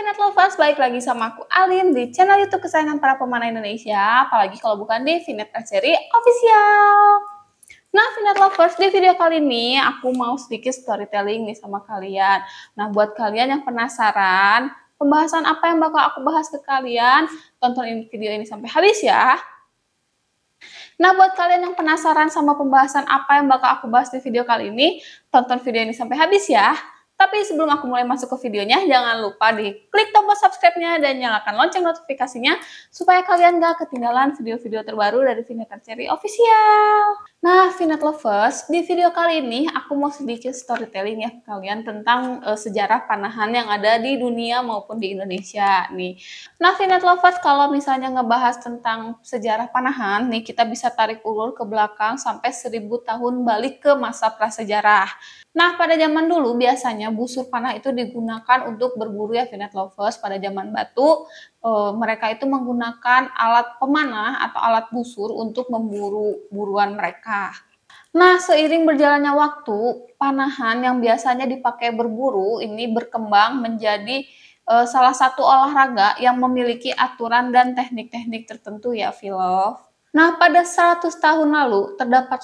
Vieneth Lovers, balik lagi sama aku Alin di channel YouTube kesayangan para pemanah Indonesia, apalagi kalau bukan di Vieneth Archery Official. Nah, Vieneth Lovers, di video kali ini aku mau sedikit storytelling nih sama kalian. Nah, buat kalian yang penasaran pembahasan apa yang bakal aku bahas ke kalian, tonton video ini sampai habis ya. Nah, buat kalian yang penasaran sama pembahasan apa yang bakal aku bahas di video kali ini, tonton video ini sampai habis ya. Tapi sebelum aku mulai masuk ke videonya, jangan lupa di klik tombol subscribe-nya dan nyalakan lonceng notifikasinya supaya kalian gak ketinggalan video-video terbaru dari Vieneth Archery Official. Nah, Vieneth Lovers, di video kali ini aku mau sedikit storytelling ya ke kalian tentang sejarah panahan yang ada di dunia maupun di Indonesia nih. Nah, Vieneth Lovers, kalau misalnya ngebahas tentang sejarah panahan nih, kita bisa tarik ulur ke belakang sampai 1000 tahun balik ke masa prasejarah. Nah, pada zaman dulu biasanya busur panah itu digunakan untuk berburu ya, Vieneth Lovers. Pada zaman batu, mereka itu menggunakan alat pemanah atau alat busur untuk memburu buruan mereka. Nah, seiring berjalannya waktu, panahan yang biasanya dipakai berburu ini berkembang menjadi salah satu olahraga yang memiliki aturan dan teknik-teknik tertentu ya, Vieneth. Nah, pada 100 tahun lalu, terdapat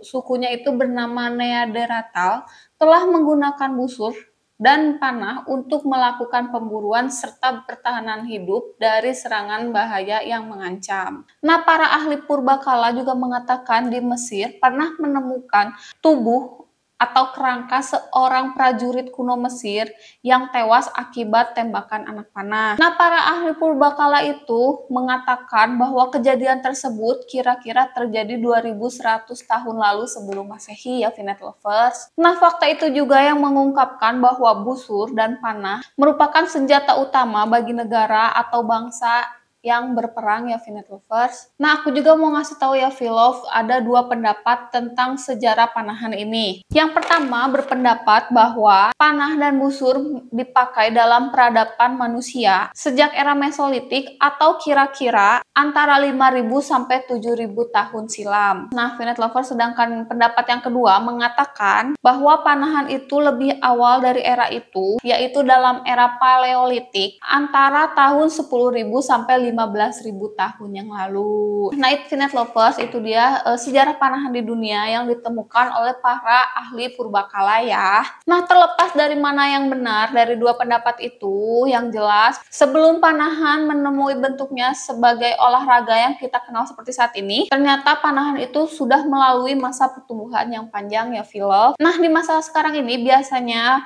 sukunya itu bernama Neanderthal, telah menggunakan busur dan panah untuk melakukan pemburuan serta pertahanan hidup dari serangan bahaya yang mengancam. Nah, para ahli purbakala juga mengatakan di Mesir pernah menemukan tubuh atau kerangka seorang prajurit kuno Mesir yang tewas akibat tembakan anak panah. Nah, para ahli purbakala itu mengatakan bahwa kejadian tersebut kira-kira terjadi 2100 tahun lalu sebelum Masehi ya, Vieneth Lovers. Nah, fakta itu juga yang mengungkapkan bahwa busur dan panah merupakan senjata utama bagi negara atau bangsa yang berperang ya, Vieneth Lovers. Nah, aku juga mau ngasih tahu ya, Vieneth, ada dua pendapat tentang sejarah panahan ini. Yang pertama berpendapat bahwa panah dan busur dipakai dalam peradaban manusia sejak era Mesolitik atau kira-kira antara 5.000 sampai 7.000 tahun silam. Nah, Vieneth Lovers, sedangkan pendapat yang kedua mengatakan bahwa panahan itu lebih awal dari era itu, yaitu dalam era Paleolitik antara tahun 10.000 sampai 15.000 tahun yang lalu. Nah, Vieneth Lovers, itu dia sejarah panahan di dunia yang ditemukan oleh para ahli purbakala ya. Nah, terlepas dari mana yang benar dari dua pendapat itu, yang jelas sebelum panahan menemui bentuknya sebagai olahraga yang kita kenal seperti saat ini, ternyata panahan itu sudah melalui masa pertumbuhan yang panjang ya, Vieneth. Nah, di masa sekarang ini biasanya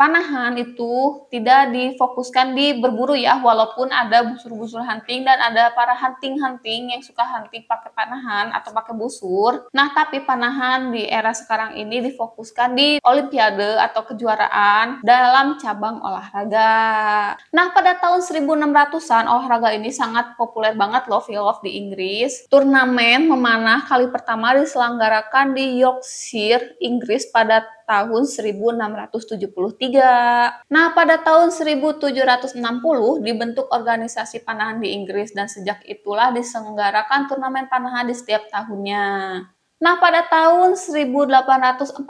panahan itu tidak difokuskan di berburu ya, walaupun ada busur-busur hunting dan ada para hunting-hunting yang suka hunting pakai panahan atau pakai busur. Nah, tapi panahan di era sekarang ini difokuskan di olimpiade atau kejuaraan dalam cabang olahraga. Nah, pada tahun 1600-an olahraga ini sangat populer banget loh, Vieneth, di Inggris. Turnamen memanah kali pertama diselenggarakan di Yorkshire, Inggris pada tahun 1673. Nah, pada tahun 1760 dibentuk organisasi panahan di Inggris dan sejak itulah diselenggarakan turnamen panahan di setiap tahunnya. Nah, pada tahun 1844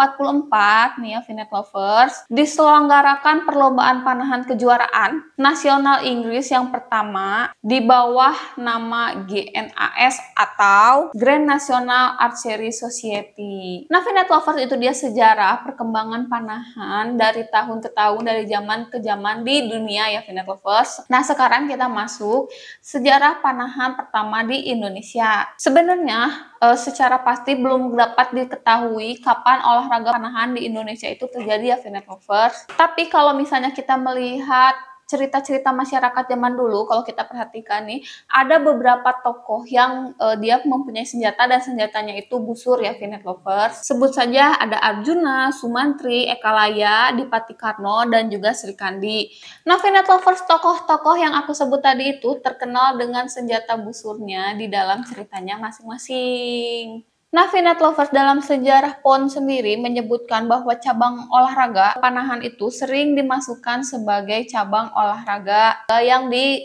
nih ya, Vieneth Lovers, diselenggarakan perlombaan panahan kejuaraan nasional Inggris yang pertama di bawah nama GNAS atau Grand National Archery Society. Nah, Vieneth Lovers, itu dia sejarah perkembangan panahan dari tahun ke tahun, dari zaman ke zaman di dunia ya, Vieneth Lovers. Nah, sekarang kita masuk sejarah panahan pertama di Indonesia. Sebenarnya secara pasti belum dapat diketahui kapan olahraga panahan di Indonesia itu terjadi ya, Vieneth Lovers. Tapi kalau misalnya kita melihat cerita-cerita masyarakat zaman dulu, kalau kita perhatikan nih, ada beberapa tokoh yang dia mempunyai senjata dan senjatanya itu busur ya, Vieneth Lovers. Sebut saja ada Arjuna, Sumantri, Ekalaya, Dipati Karno, dan juga Srikandi. Nah, Vieneth Lovers, tokoh-tokoh yang aku sebut tadi itu terkenal dengan senjata busurnya di dalam ceritanya masing-masing. Nah, Vieneth Lovers, dalam sejarah PON sendiri menyebutkan bahwa cabang olahraga panahan itu sering dimasukkan sebagai cabang olahraga yang di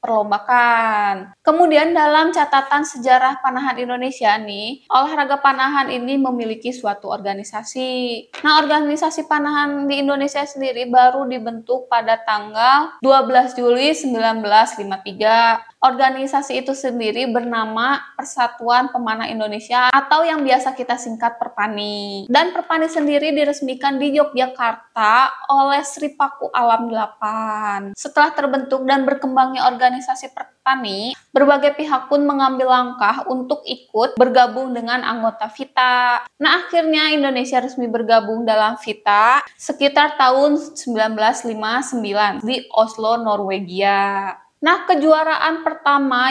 perlombakan. Kemudian dalam catatan sejarah panahan Indonesia nih, olahraga panahan ini memiliki suatu organisasi. Nah, organisasi panahan di Indonesia sendiri baru dibentuk pada tanggal 12 Juli 1953. Organisasi itu sendiri bernama Persatuan Pemanah Indonesia atau yang biasa kita singkat Perpani. Dan Perpani sendiri diresmikan di Yogyakarta oleh Sri Paku Alam VIII. Setelah terbentuk dan berkembangnya organisasi Perpani, berbagai pihak pun mengambil langkah untuk ikut bergabung dengan anggota FITA. Nah, akhirnya Indonesia resmi bergabung dalam FITA sekitar tahun 1959 di Oslo, Norwegia. Nah, kejuaraan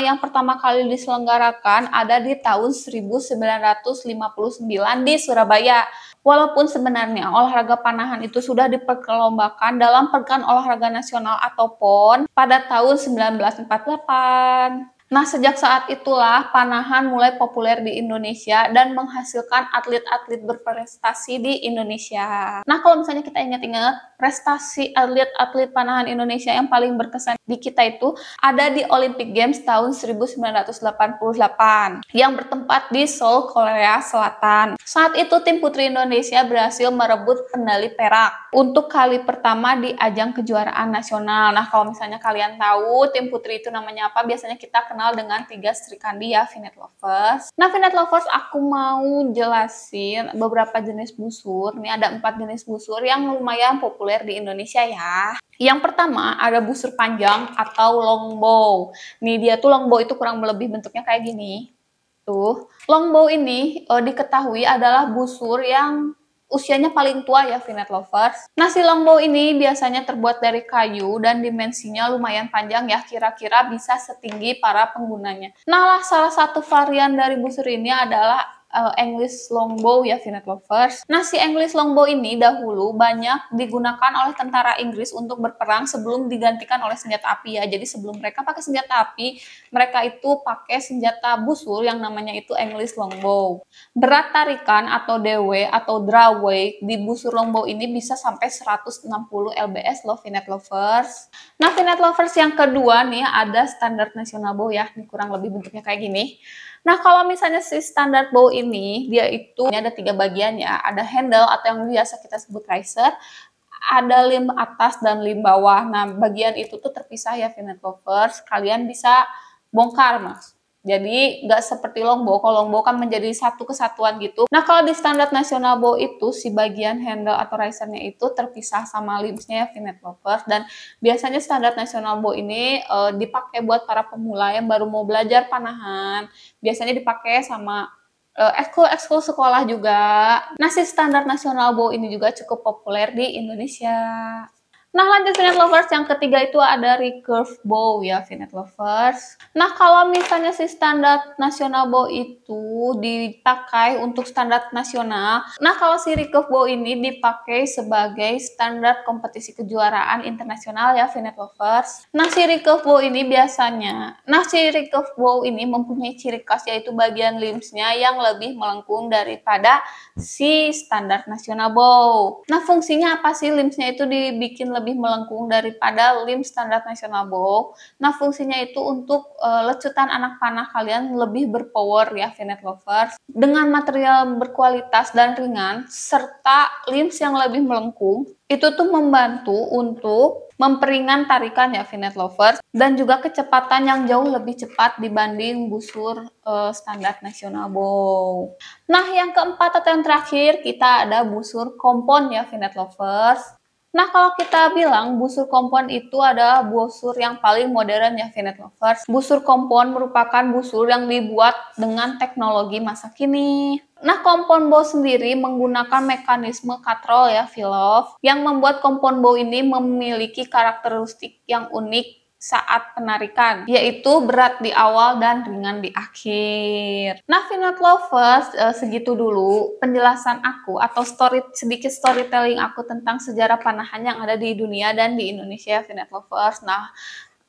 yang pertama kali diselenggarakan ada di tahun 1959 di Surabaya. Walaupun sebenarnya olahraga panahan itu sudah diperlombakan dalam Pekan Olahraga Nasional atau PON pada tahun 1948. Nah, sejak saat itulah panahan mulai populer di Indonesia dan menghasilkan atlet-atlet berprestasi di Indonesia. Nah, kalau misalnya kita ingat-ingat, prestasi atlet-atlet panahan Indonesia yang paling berkesan di kita itu ada di Olympic Games tahun 1988 yang bertempat di Seoul, Korea Selatan. Saat itu tim putri Indonesia berhasil merebut medali perak untuk kali pertama di ajang kejuaraan nasional. Nah, kalau misalnya kalian tahu tim putri itu namanya apa, biasanya kita kenal dengan 3 Srikandi ya, Vieneth Lovers. Nah, Vieneth Lovers, aku mau jelasin beberapa jenis busur. Ini ada 4 jenis busur yang lumayan populer di Indonesia ya. Yang pertama ada busur panjang atau longbow. Nih, dia tuh longbow itu kurang lebih bentuknya kayak gini. Tuh, longbow ini diketahui adalah busur yang usianya paling tua ya, Vieneth Lovers. Nah, si longbow ini biasanya terbuat dari kayu dan dimensinya lumayan panjang ya, kira-kira bisa setinggi para penggunanya. Nah, salah satu varian dari busur ini adalah English longbow ya, Vieneth Lovers. Nah, si English longbow ini dahulu banyak digunakan oleh tentara Inggris untuk berperang sebelum digantikan oleh senjata api ya. Jadi sebelum mereka pakai senjata api, mereka itu pakai senjata busur yang namanya itu English longbow. Berat tarikan atau DW atau draw weight di busur longbow ini bisa sampai 160 lbs loh, Vieneth Lovers. Nah, Vieneth Lovers, yang kedua nih ada standar nasional bow ya. Ini kurang lebih bentuknya kayak gini. Nah, kalau misalnya si standard bow ini, dia itu ada 3 bagian ya. Ada handle atau yang biasa kita sebut riser, ada limb atas dan limb bawah. Nah, bagian itu tuh terpisah ya, Vieneth Lovers. Kalian bisa bongkar, Mas. Jadi, nggak seperti longbow. Kalau longbow kan menjadi satu kesatuan gitu. Nah, kalau di standar nasional bow itu, si bagian handle atau risernya itu terpisah sama limbsnya ya, Vieneth Lovers. Dan biasanya standar nasional bow ini dipakai buat para pemula yang baru mau belajar panahan. Biasanya dipakai sama ekskul sekolah juga. Nah, si standar nasional bow ini juga cukup populer di Indonesia. Nah, lanjut Vieneth Lovers, yang ketiga itu ada recurve bow ya, Vieneth Lovers. Nah, kalau misalnya si standar nasional bow itu dipakai untuk standar nasional. Nah, kalau si recurve bow ini dipakai sebagai standar kompetisi kejuaraan internasional ya, Vieneth Lovers. Nah, si recurve bow ini mempunyai ciri khas yaitu bagian limbsnya yang lebih melengkung daripada si standar nasional bow. Nah, fungsinya apa sih limbsnya itu dibikin lebih melengkung daripada limb standar nasional bow? Nah, fungsinya itu untuk lecutan anak panah kalian lebih berpower ya, Vieneth Lovers. Dengan material berkualitas dan ringan serta limbs yang lebih melengkung, itu tuh membantu untuk memperingan tarikan ya, Vieneth Lovers, dan juga kecepatan yang jauh lebih cepat dibanding busur standar nasional bow. Nah, yang keempat atau yang terakhir kita ada busur kompon ya, Vieneth Lovers. Nah, kalau kita bilang busur kompon itu adalah busur yang paling modern ya, Vieneth Lovers. Busur kompon merupakan busur yang dibuat dengan teknologi masa kini. Nah, kompon bow sendiri menggunakan mekanisme katrol ya, Vilov, yang membuat kompon bow ini memiliki karakteristik yang unik saat penarikan, yaitu berat di awal dan ringan di akhir. Nah, Vieneth Lovers, segitu dulu penjelasan aku atau sedikit storytelling aku tentang sejarah panahan yang ada di dunia dan di Indonesia, Vieneth Lovers. Nah,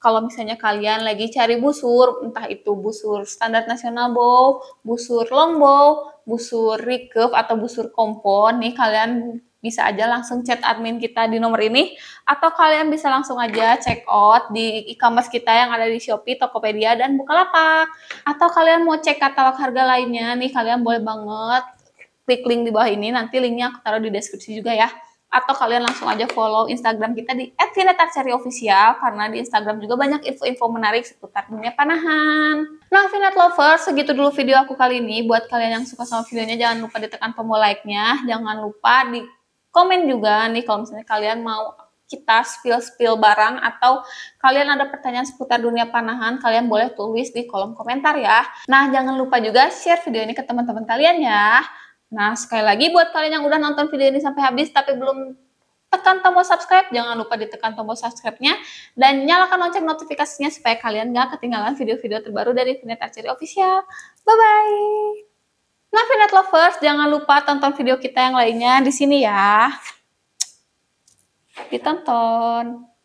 kalau misalnya kalian lagi cari busur, entah itu busur standar nasional bow, busur longbow, busur recurve atau busur kompon, nih kalian bisa aja langsung chat admin kita di nomor ini, atau kalian bisa langsung aja check out di e-commerce kita yang ada di Shopee, Tokopedia, dan Bukalapak. Atau kalian mau cek katalog harga lainnya nih, kalian boleh banget klik link di bawah ini, nanti linknya aku taruh di deskripsi juga ya. Atau kalian langsung aja follow Instagram kita di @vienetharcheryofficial, karena di Instagram juga banyak info-info menarik seputar dunia panahan. Nah, Vieneth lovers, segitu dulu video aku kali ini. Buat kalian yang suka sama videonya, jangan lupa ditekan tombol like-nya. Jangan lupa di komen juga nih kalau misalnya kalian mau kita spill-spill barang, atau kalian ada pertanyaan seputar dunia panahan, kalian boleh tulis di kolom komentar ya. Nah, jangan lupa juga share video ini ke teman-teman kalian ya. Nah, sekali lagi buat kalian yang udah nonton video ini sampai habis tapi belum tekan tombol subscribe, jangan lupa ditekan tombol subscribe-nya dan nyalakan lonceng notifikasinya supaya kalian gak ketinggalan video-video terbaru dari Vieneth Archery Official. Bye-bye! Nah, Vieneth lovers, jangan lupa tonton video kita yang lainnya di sini ya. Ditonton!